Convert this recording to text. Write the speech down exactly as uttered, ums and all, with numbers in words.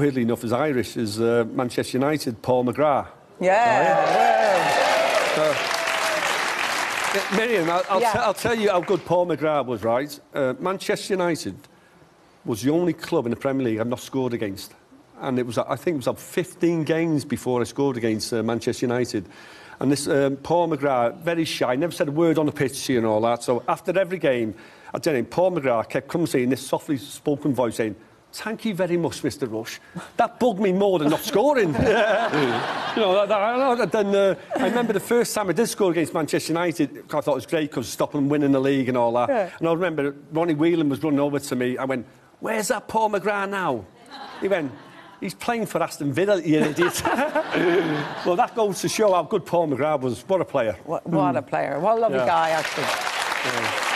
weirdly enough, is Irish, is uh, Manchester United, Paul McGrath. Yeah. Right? yeah. Uh, Miriam, I'll, I'll, yeah. t I'll tell you how good Paul McGrath was, right? Uh, Manchester United was the only club in the Premier League I've not scored against. And it was, I think it was up fifteen games before I scored against uh, Manchester United. And this um, Paul McGrath, very shy, never said a word on the pitch and all that. So after every game, I tell him, Paul McGrath kept coming saying this softly spoken voice saying, "Thank you very much, Mister Rush." That bugged me more than not scoring. Yeah. You know, that, that, that, uh, I remember the first time I did score against Manchester United, I thought it was great because stopping winning the league and all that. Yeah. And I remember Ronnie Whelan was running over to me. I went, "Where's that Paul McGrath now?" He went, "He's playing for Aston Villa, you idiot." Well, that goes to show how good Paul McGrath was. What a player. What, what mm. a player. What a lovely yeah. guy, actually. Yeah.